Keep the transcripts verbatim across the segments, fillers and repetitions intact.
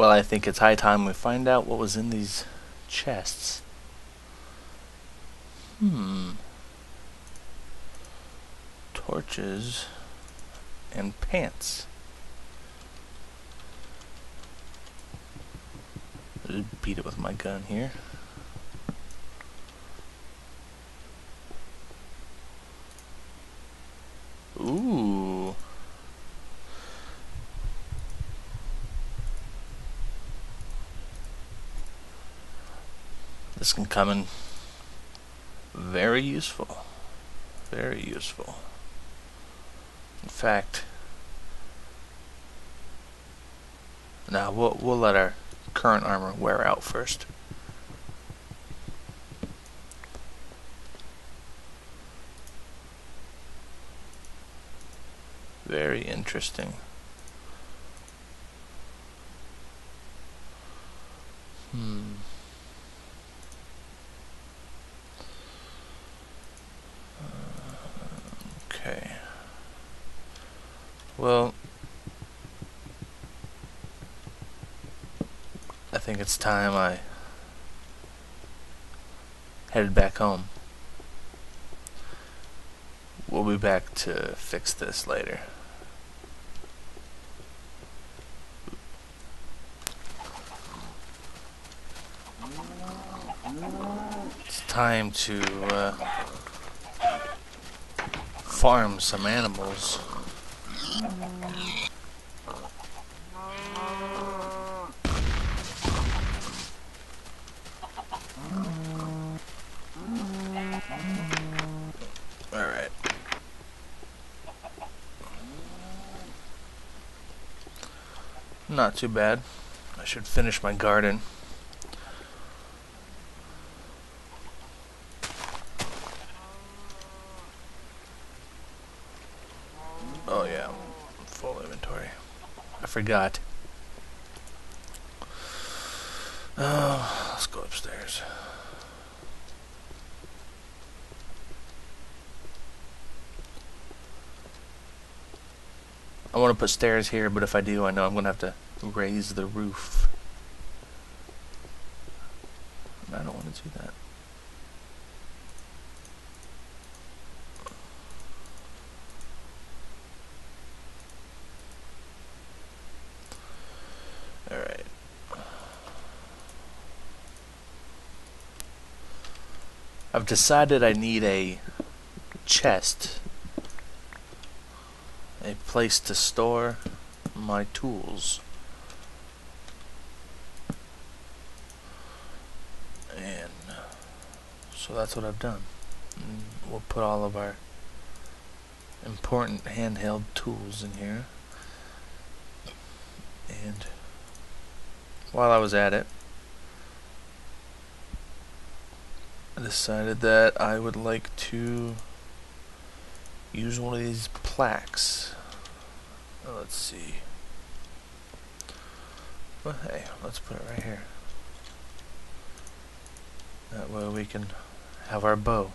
Well, I think it's high time we find out what was in these chests. Hmm. Torches and pants. I'll beat it with my gun here. Ooh. This can come in very useful. Very useful. In fact, now we'll, we'll let our current armor wear out first. Very interesting. Hmm. Okay. Well, I think it's time I headed back home. We'll be back to fix this later. It's time to uh, farm some animals. Alright. Not too bad. I should finish my garden. Oh yeah, full inventory. I forgot. Oh, let's go upstairs. I want to put stairs here, but if I do, I know I'm going to have to raise the roof. I don't want to do that. I've decided I need a chest, a place to store my tools, and so that's what I've done. And we'll put all of our important handheld tools in here. And while I was at it, decided that I would like to use one of these plaques. Let's see. Well, hey, let's put it right here. That way we can have our bow.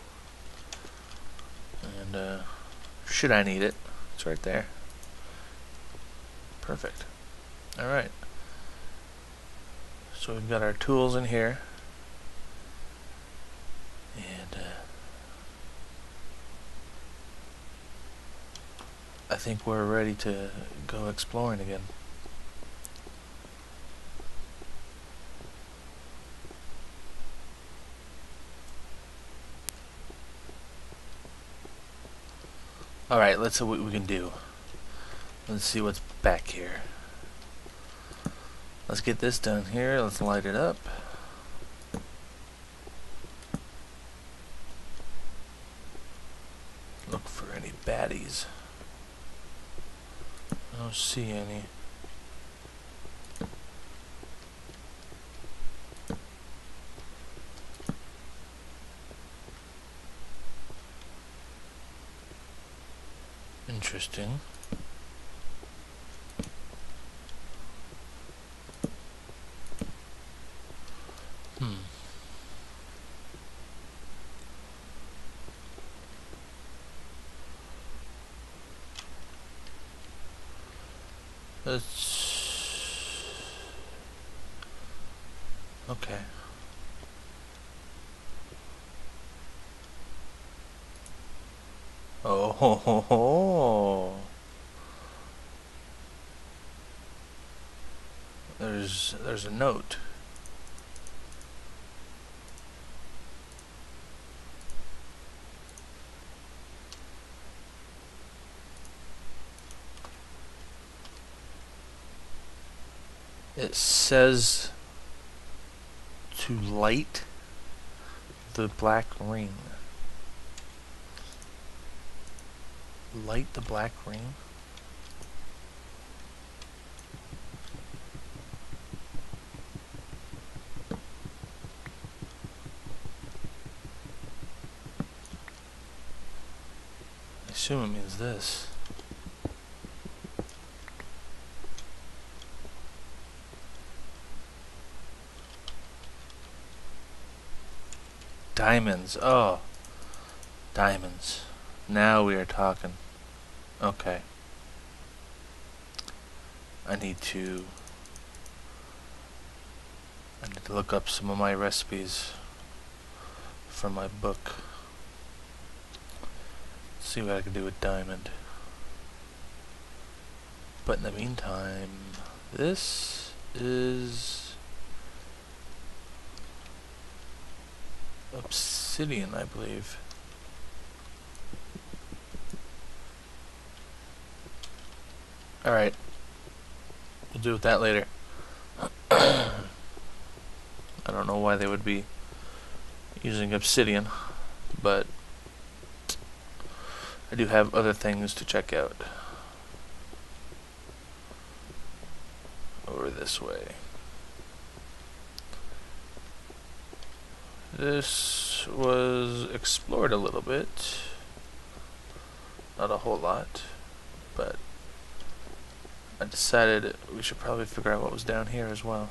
And uh, should I need it, it's right there. Perfect. Alright. So we've got our tools in here. And uh, I think we're ready to go exploring again. All right, let's see what we can do. Let's see what's back here. Let's get this done here. Let's light it up. Baddies. I don't see any. Interesting. Hmm. Let's Okay. Oh ho ho ho. There's there's a note. It says to light the black ring. Light the black ring. I assume it means this. Diamonds. Oh, diamonds. Now we are talking. Okay. I need to. I need to look up some of my recipes from my book. See what I can do with diamond. But in the meantime, this is. Obsidian, I believe. Alright. We'll deal with that later. I don't know why they would be using obsidian, but I do have other things to check out. Over this way. This was explored a little bit, not a whole lot, but I decided we should probably figure out what was down here as well.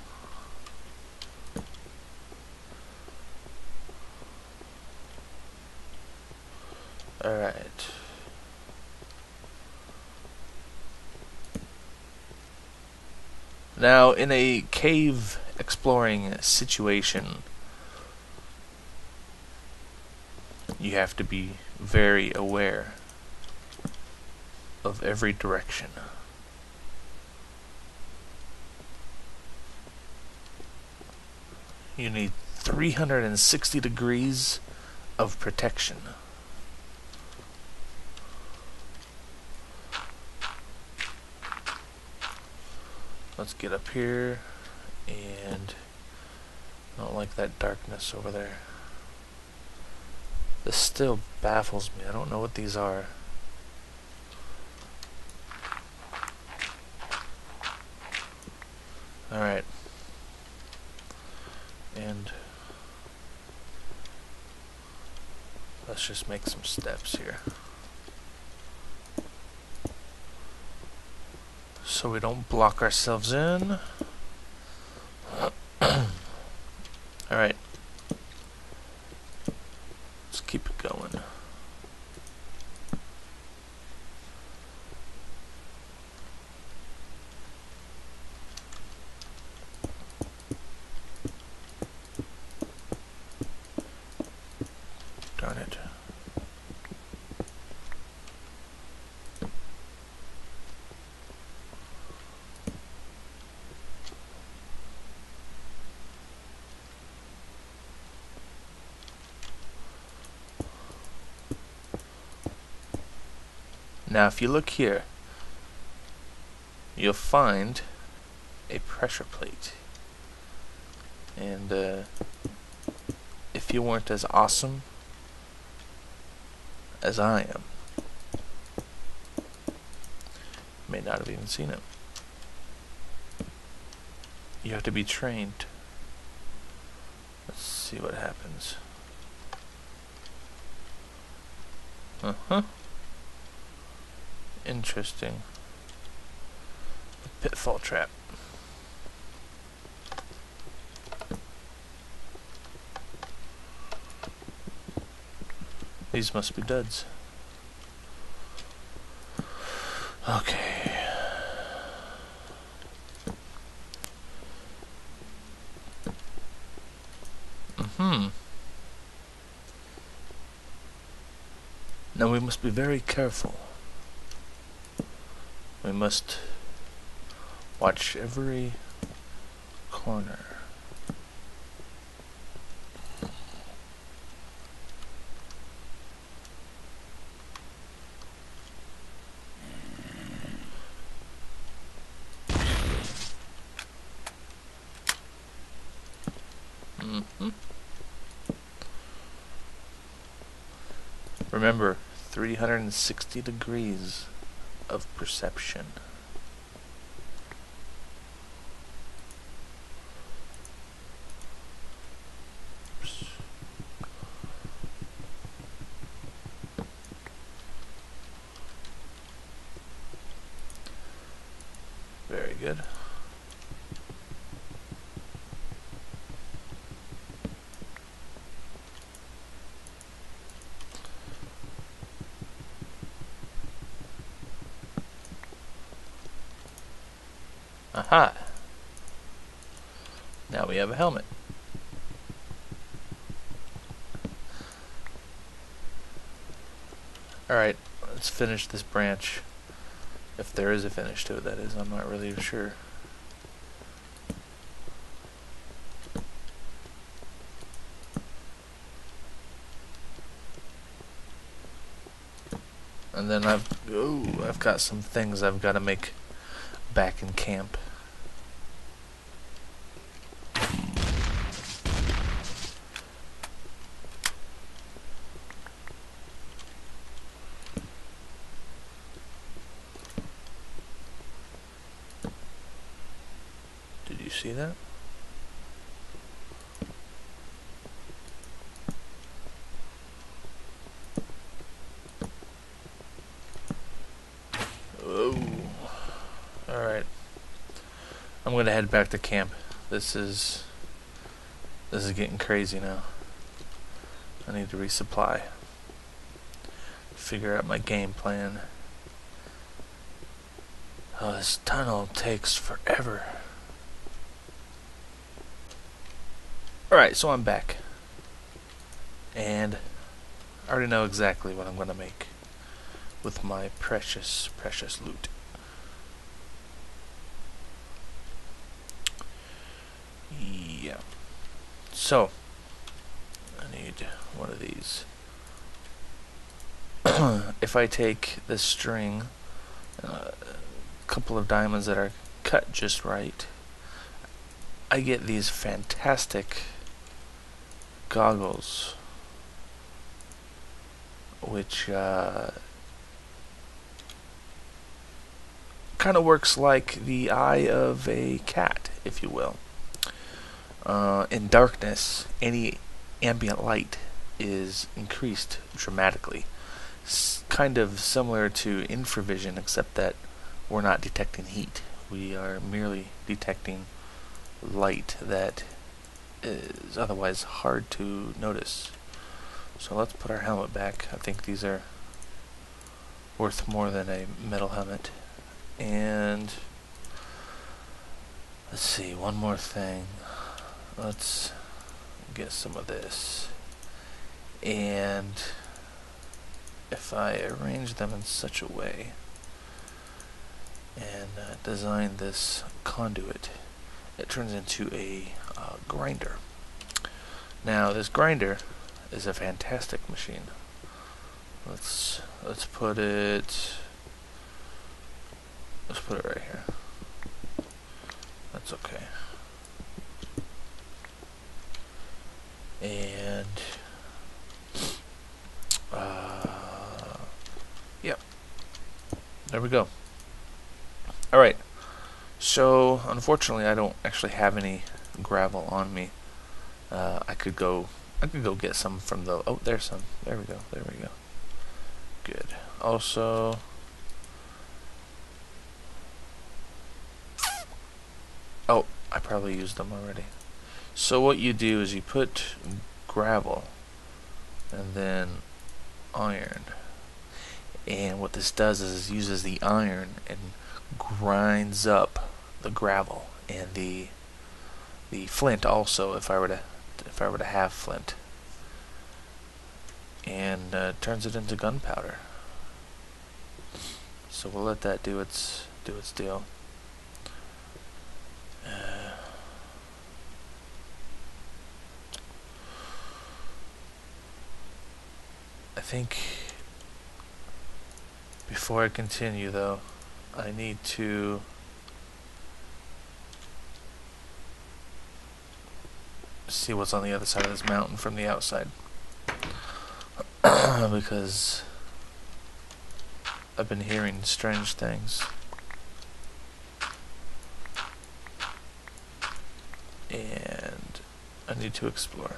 Alright. Now, in a cave exploring situation, you have to be very aware of every direction. You need three hundred sixty degrees of protection. Let's get up here, and I don't like that darkness over there. This still baffles me. I don't know what these are. Alright. And let's just make some steps here, so we don't block ourselves in. Alright. Keep it going. Darn it. Now, if you look here, you'll find a pressure plate. And uh, if you weren't as awesome as I am, you may not have even seen it. You have to be trained. Let's see what happens. Uh-huh. Interesting. Pitfall trap. These must be duds. Okay. we must be very careful. We must watch every corner. Mm-hmm. Remember, three hundred sixty degrees of perception. Oops. Very good. Aha! Now we have a helmet. Alright, let's finish this branch. If there is a finish to it, that is, I'm not really sure. And then I've, ooh, I've got some things I've got to make back in camp. Did you see that? I'm gonna head back to camp. This is this is getting crazy now. I need to resupply. Figure out my game plan. Oh, this tunnel takes forever. Alright, so I'm back. And I already know exactly what I'm gonna make with my precious, precious loot. So, I need one of these. If I take this string, a uh, couple of diamonds that are cut just right, I get these fantastic goggles, which uh, kind of works like the eye of a cat, if you will. Uh, in darkness, any ambient light is increased dramatically. S kind of similar to infravision, except that we're not detecting heat. We are merely detecting light that is otherwise hard to notice. So let's put our helmet back. I think these are worth more than a metal helmet. And let's see, one more thing. Let's get some of this, and if I arrange them in such a way and uh, design this conduit, it turns into a uh, grinder. Now this grinder is a fantastic machine. Let's let's put it let's put it right here. That's okay. And uh, yep, there we go. Alright, so unfortunately I don't actually have any gravel on me. uh, I could go I could go get some from the, oh there's some, there we go, there we go, good. Also oh, I probably used them already. So what you do is you put gravel and then iron, and what this does is it uses the iron and grinds up the gravel and the the flint also, if I were to if I were to have flint. and uh, turns it into gunpowder. So we'll let that do its do its deal. Uh, I think before I continue though, I need to see what's on the other side of this mountain from the outside. Because I've been hearing strange things. And I need to explore.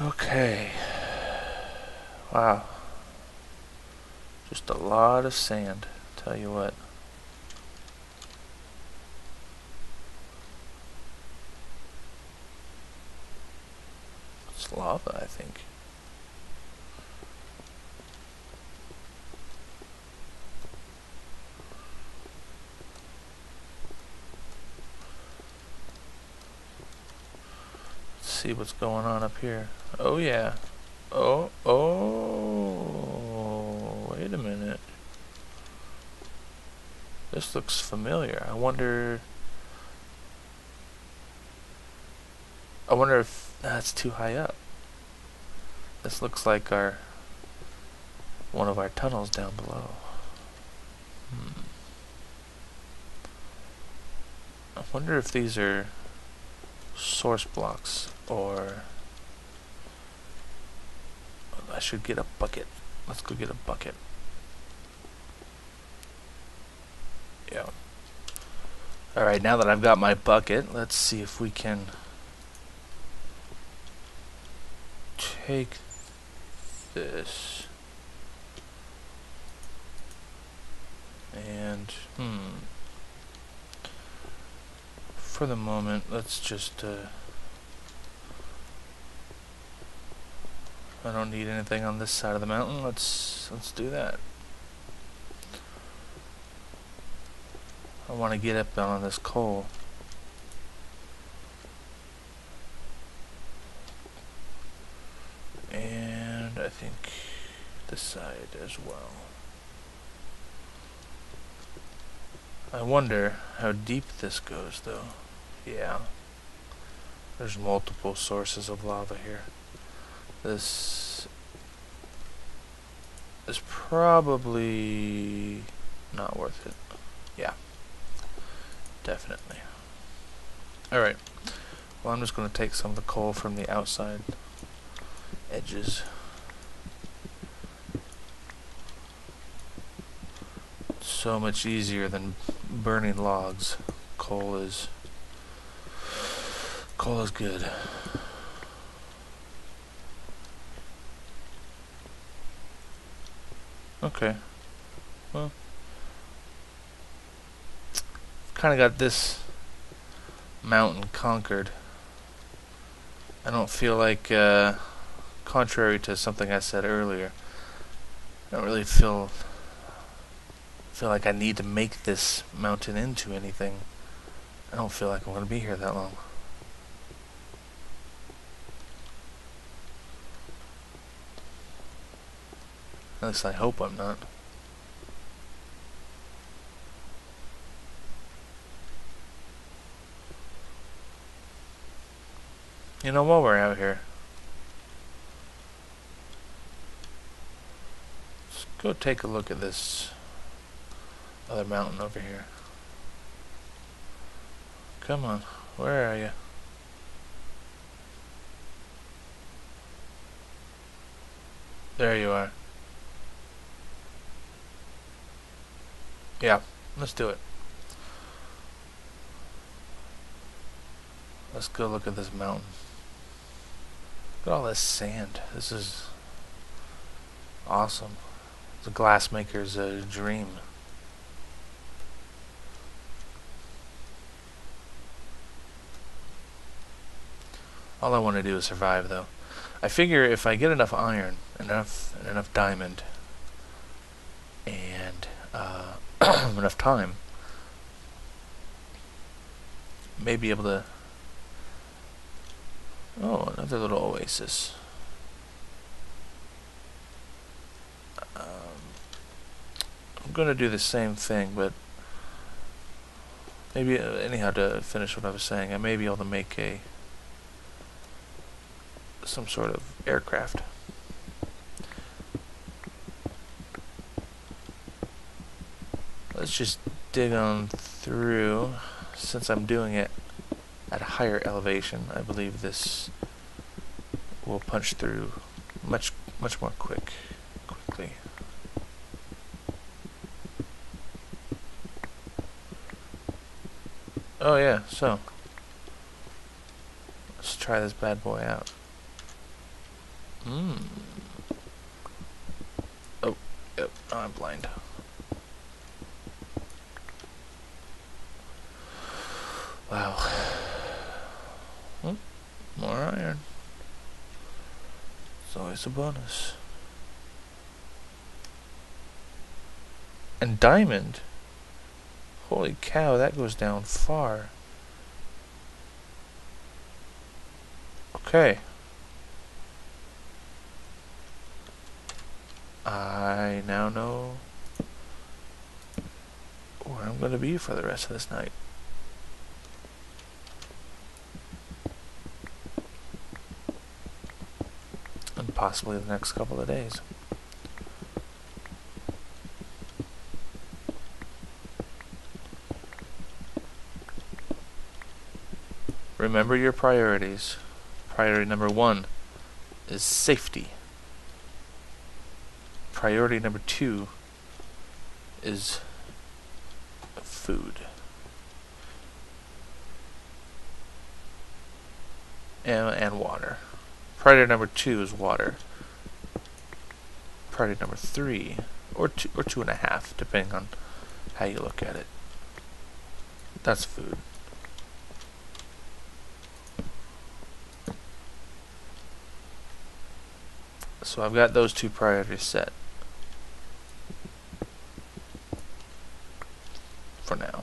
Okay. Wow. Just a lot of sand, tell you what. Lava, I think. Let's see what's going on up here. Oh yeah. Oh, oh, wait a minute. This looks familiar. I wonder I wonder if that's too high up. This looks like our one of our tunnels down below. Hmm. I wonder if these are source blocks, or I should get a bucket. Let's go get a bucket. Yeah. Alright, now that I've got my bucket, let's see if we can take this and hmm for the moment let's just uh, I don't need anything on this side of the mountain. Let's let's do that. I want to get up on this coal. I think this side as well. I wonder how deep this goes though. Yeah. There's multiple sources of lava here. This is probably not worth it. Yeah. Definitely. Alright. Well, I'm just going to take some of the coal from the outside edges. So much easier than burning logs. Coal is coal is good. Okay. Well, kind of got this mountain conquered. I don't feel like, uh, contrary to something I said earlier, I don't really feel. feel like I need to make this mountain into anything. I don't feel like I want to be here that long. At least I hope I'm not. You know, while we're out here, let's go take a look at this other mountain over here. Come on, where are you? There you are. Yeah, let's do it. Let's go look at this mountain. Look at all this sand. This is awesome. The glassmaker's uh, dream. All I want to do is survive, though. I figure if I get enough iron, enough, and enough diamond, and uh, enough time, may be able to Oh, another little oasis. Um, I'm going to do the same thing, but maybe, uh, anyhow, to finish what I was saying, I may be able to make a some sort of aircraft. Let's just dig on through. Since I'm doing it at a higher elevation, I believe this will punch through much much more quick quickly. Oh yeah, so let's try this bad boy out. Mm. Oh, yep, oh, I'm blind. Wow. Oh, more iron. It's always a bonus. And diamond? Holy cow, that goes down far. Okay. I now know where I'm going to be for the rest of this night. And possibly the next couple of days. Remember your priorities. Priority number one is safety. Priority number two is food. And, and water. Priority number two is water. Priority number three, or two, or two and a half, depending on how you look at it. That's food. So I've got those two priorities set. For now.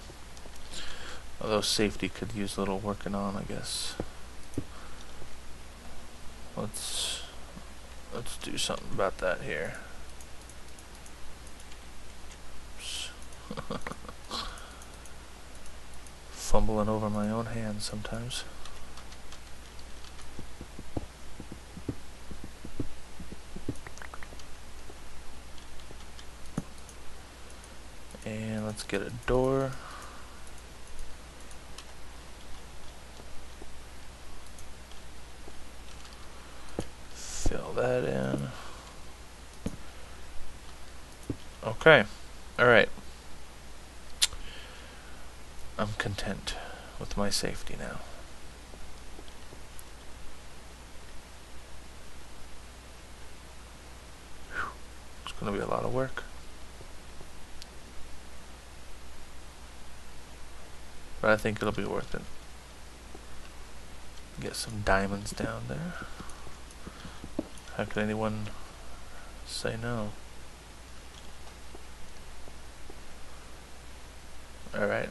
Although safety could use a little working on, I guess. Let's let's do something about that here. Fumbling over my own hands sometimes. And let's get a door. Fill that in. Okay. Alright. I'm content with my safety now. Whew. It's going to be a lot of work. But I think it'll be worth it. Get some diamonds down there. How could anyone say no? Alright,